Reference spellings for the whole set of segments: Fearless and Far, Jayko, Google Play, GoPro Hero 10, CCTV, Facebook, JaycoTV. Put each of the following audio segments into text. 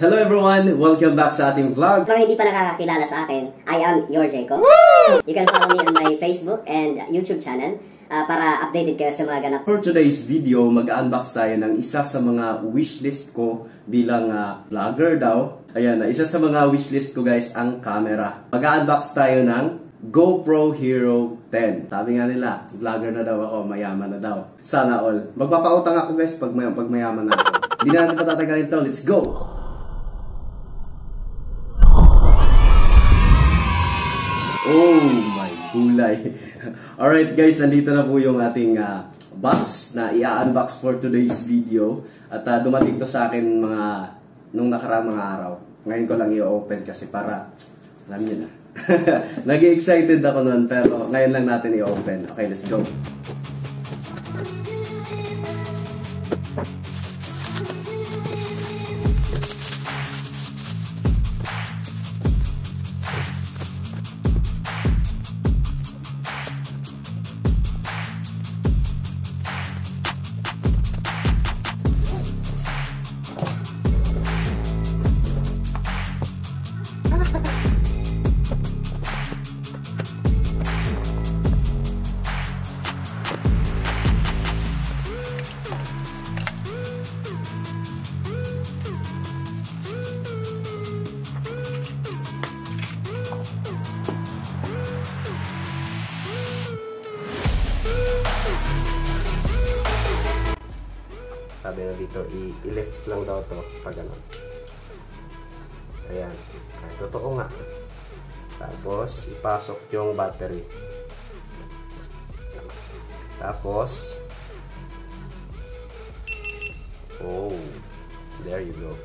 Hello everyone! Welcome back sa ating vlog. Kung hindi pa nakakakilala sa akin, I am your Jayko. You can follow me on my Facebook and YouTube channel para updated kayo sa mga ganap. For today's video, mag-unbox tayo ng isa sa mga wishlist ko bilang vlogger daw. Ayan, isa sa mga wishlist ko guys, ang camera. Mag-unbox tayo ng GoPro Hero 10. Sabi nga nila, vlogger na daw ako, mayaman na daw. Sana all. Magpapautang ako guys pag mayaman na ako. Hindi na natin patatagalin ito. Let's go! Oh my gulay! Alright guys, andito na po yung ating box na i-unbox for today's video. At dumating to sa akin nung nakaraang mga araw. Ngayon ko lang i-open kasi para alam nyo na. Nag-excited ako nun, pero ngayon lang natin i-open. Okay, let's go. Sabi na dito, i-lift lang daw ito pag gano'n. Ayan, totoo nga. Tapos, ipasok yung battery. Tapos, oh, there you go.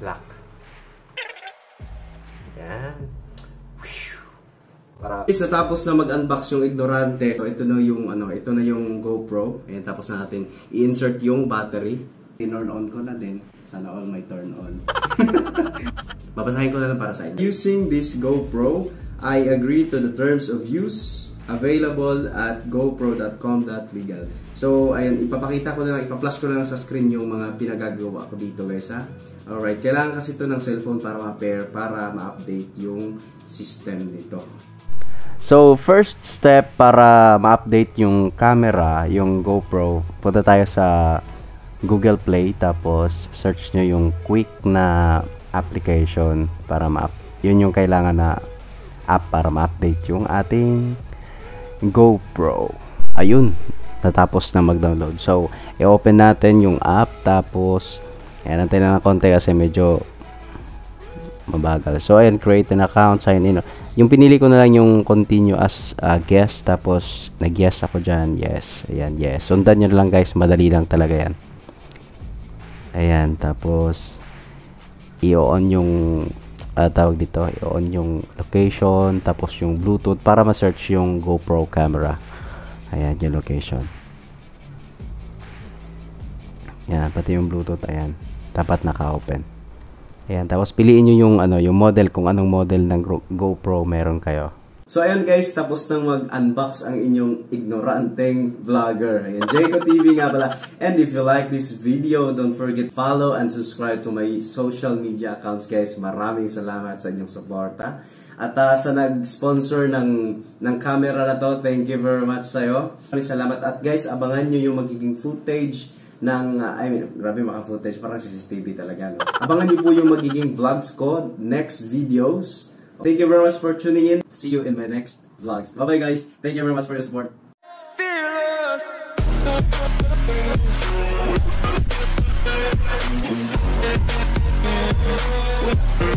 Black. Ayan. Para is natapos na mag-unbox yung ignorante. So ito na yung ito na yung GoPro. Ayan, tapos na natin i-insert yung battery. Turn on ko na din. Sana all may turn on. Babasahin ko na lang para sa inyo. Using this GoPro, I agree to the terms of use available at gopro.com.legal. So ayan, ipapakita ko na lang, ipa-flash ko na lang sa screen yung mga pinagagawa ko dito guys ha. Alright, kailangan kasi ito ng cellphone para ma-pair, para ma-update yung system nito. So, first step para ma-update yung camera, yung GoPro, punta tayo sa Google Play, tapos search nyo yung quick na application para yun yung kailangan na app para ma-update yung ating GoPro. Ayun, natapos na mag-download. So, i-open natin yung app, tapos, ayan, natin na ng konti kasi medyo mabagal. So, ayan, create an account, sign in. Yung pinili ko na lang yung continue as guest, tapos nag-yes ako dyan. Yes, ayan, yes. Sundan nyo lang guys, madali lang talaga yan. Ayan, tapos i-on yung tawag dito, i-on yung location, tapos yung Bluetooth para ma-search yung GoPro camera. Ayan, yung location. Ayan, pati yung Bluetooth, ayan. Dapat naka-open. Ayan, tapos piliin nyo yung, yung model, kung anong model ng GoPro meron kayo. So, ayan guys, tapos nang mag-unbox ang inyong ignoranteng vlogger. Ayan, JaycoTV nga pala. And if you like this video, don't forget follow and subscribe to my social media accounts guys. Maraming salamat sa inyong suporta. At sa nag-sponsor ng camera na to, thank you very much sa'yo. Maraming salamat. At guys, abangan nyo yung magiging footage ng, I mean, grabe maka-footage, parang CCTV talaga, no? Abangan niyo po yung magiging vlogs ko, next videos. Thank you very much for tuning in. See you in my next vlogs. Bye-bye guys. Thank you very much for your support. Fearless.